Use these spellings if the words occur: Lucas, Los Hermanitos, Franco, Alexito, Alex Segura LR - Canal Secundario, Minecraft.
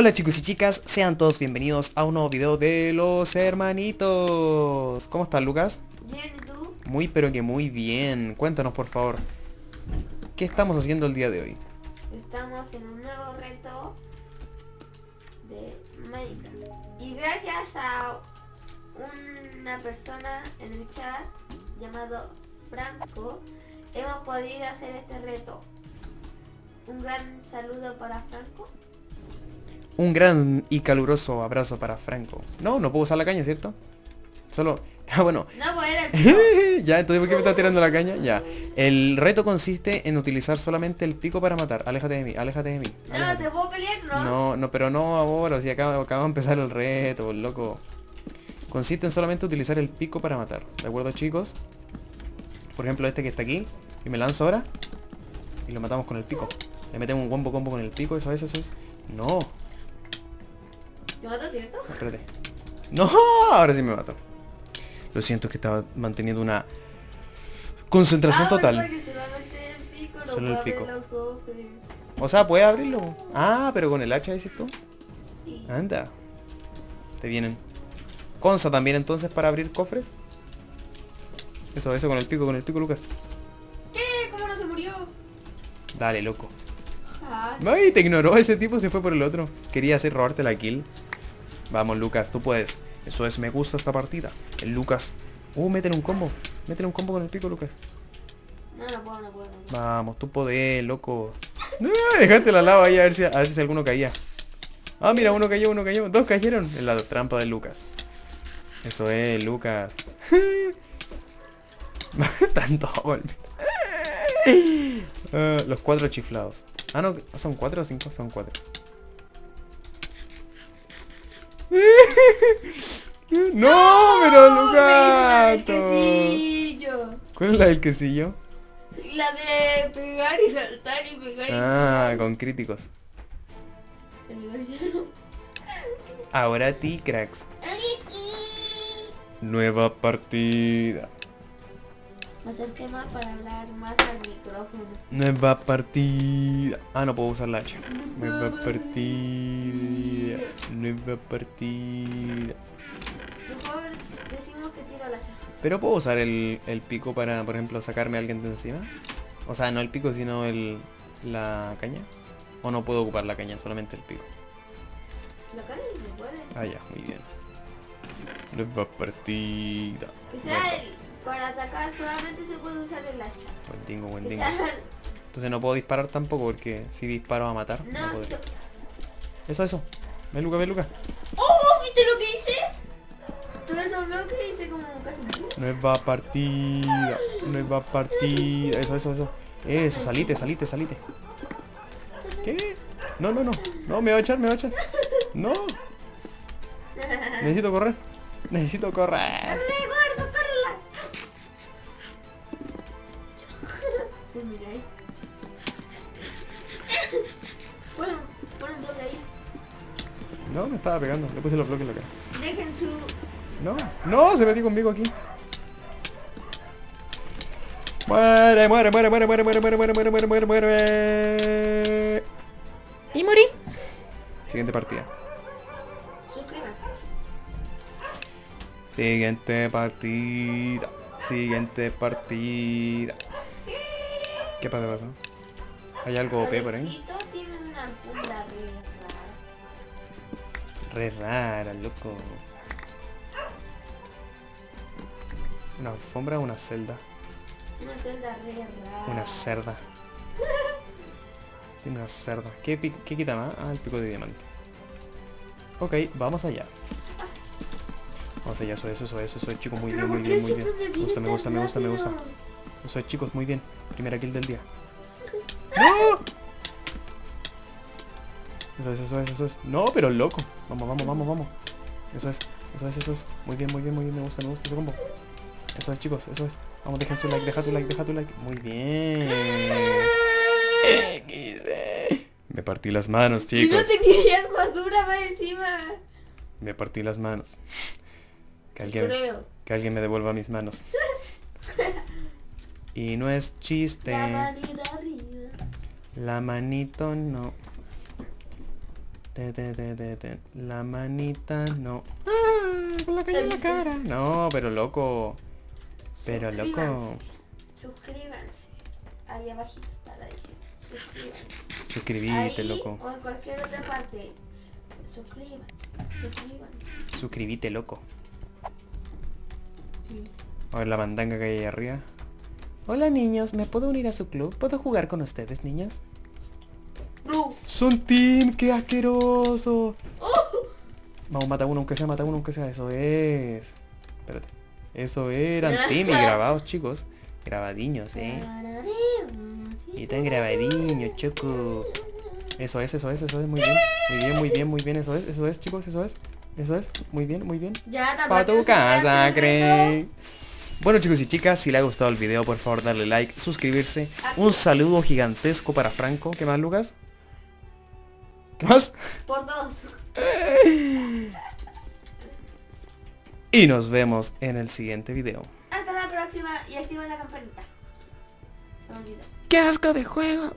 Hola chicos y chicas, sean todos bienvenidos a un nuevo video de Los Hermanitos. ¿Cómo estás, Lucas? Bien, ¿y tú? Muy pero que muy bien. Cuéntanos por favor, ¿qué estamos haciendo el día de hoy? Estamos en un nuevo reto de Minecraft. Y gracias a una persona en el chat llamado Franco, hemos podido hacer este reto. Un gran saludo para Franco. Un gran y caluroso abrazo para Franco. No, no puedo usar la caña, ¿cierto? Solo... Ah, bueno. No, pues era el pico. Ya, entonces ¿por qué me estás tirando la caña? Ya. El reto consiste en utilizar solamente el pico para matar. Aléjate de mí, aléjate de mí. Aléjate. No, te puedo pelear, ¿no? No, no, pero no ahora. O sea, acaba de empezar el reto, loco. Consiste en solamente utilizar el pico para matar. ¿De acuerdo, chicos? Por ejemplo, este que está aquí. Y me lanzo ahora. Y lo matamos con el pico. Le metemos un combo con el pico. Eso es, eso es. No. ¿Te mato, cierto? Espérate. ¡No! Ahora sí me mato. Lo siento, es que estaba manteniendo una concentración total. Pico, solo el pico. O sea, ¿puedes abrirlo? Ah, pero con el hacha, dices tú. Sí. Anda. Te vienen. ¿Conza también entonces para abrir cofres? Eso con el pico, Lucas. ¿Qué? ¿Cómo no se murió? Dale, loco. Ay, te ignoró ese tipo, se fue por el otro. Quería robarte la kill. Vamos, Lucas, tú puedes. Eso es, me gusta esta partida. El Lucas. Métele un combo. Métele un combo con el pico, Lucas. No, no puedo, no puedo. Vamos, tú podés, loco. Dejate la lava ahí a ver si alguno caía. Ah, mira, uno cayó, uno cayó. Dos cayeron. En la trampa de Lucas. Eso es, Lucas. Tanto. Los cuatro chiflados. Ah, no, son 4 o 5, son 4. ¡No! ¡Pero Lucas! ¿Cuál es la del quesillo? La de pegar y saltar y pegar y... Ah, con críticos. Ahora a ti, cracks. Nueva partida. Acerque más para hablar más al micrófono. Nueva partida. Ah, no puedo usar la hacha. Nueva partida. Nueva partida. Mejor decimos que tira la hacha. Pero puedo usar el pico para, por ejemplo, sacarme a alguien de encima. O sea, no el pico, sino la caña. O no puedo ocupar la caña, solamente el pico. La caña no se puede. Ah, ya, muy bien. Nueva partida. Que sea el... Para atacar solamente se puede usar el hacha. Buen tingo, buen tingo. Entonces no puedo disparar tampoco porque si disparo va a matar. No, no puedo. Eso, eso. Ve, Luca, ve, Luca. ¡Oh! ¿Viste lo que hice? Todo eso bloque hice como casi un... Nueva partida. Nueva partida. Eso, eso, eso. Eso, salite, salite, salite. ¿Qué? No, no, no. No, me va a echar, me va a echar. No. Necesito correr. Necesito correr. Mira ahí. Pon un bloque ahí. No, me estaba pegando. Le puse los bloques en la cara. Dejen su... No, no, se metió conmigo aquí. Muere, muere, muere, muere, muere, muere, muere, muere, muere, muere, muere. Y morí. Siguiente partida. Suscríbanse. Siguiente partida. Siguiente partida. ¿Qué pasa, pasa? ¿Hay algo OP por ahí? Alexito tiene una funda re rara. Re rara, loco. ¿Una alfombra o una celda? Una celda re rara. Una cerda. Tiene una cerda. ¿Qué quita más? Ah, el pico de diamante. Ok, vamos allá. Vamos allá, eso, soy chico, muy bien, muy bien, muy bien. Me gusta, me gusta, me gusta, me gusta. Eso es, chicos, muy bien. Primera kill del día. ¡No! Eso es, eso es, eso es. No, pero loco. Vamos, vamos, vamos, vamos. Eso es, eso es, eso es. Muy bien, muy bien, muy bien. Me gusta ese combo. Eso es, chicos, eso es. Vamos, dejen su like, deja tu like, deja tu like. Muy bien. Me partí las manos, chicos. Yo no tenía armadura más encima. Me partí las manos. Que alguien me devuelva mis manos. Y no es chiste. La manito no. La manita no. ¡Ah! Con la calle en la cara. No, pero loco. Pero loco. Suscríbanse. Ahí abajito está la dije. Suscríbanse. Suscribite, loco. O en cualquier otra parte. Suscríbanse. Suscríbanse. Suscribite, loco. Sí. A ver la mandanga que hay ahí arriba. Hola niños, ¿me puedo unir a su club? ¿Puedo jugar con ustedes, niños? No. Son team, qué asqueroso. Vamos, mata uno, aunque sea, mata uno, aunque sea. Eso es. Espérate. Eso eran team y grabados, chicos. Grabadiños, Y tan grabadiños, choco. Eso es, muy bien. Muy bien, eso es, chicos, eso es, muy bien. Ya, para tu casa, creen. Bueno chicos y chicas, si les ha gustado el video por favor darle like, suscribirse. Un saludo gigantesco para Franco. ¿Qué más, Lucas? ¿Qué más? Por dos. Y nos vemos en el siguiente video. Hasta la próxima y activen la campanita. Se me olvidó. ¡Qué asco de juego!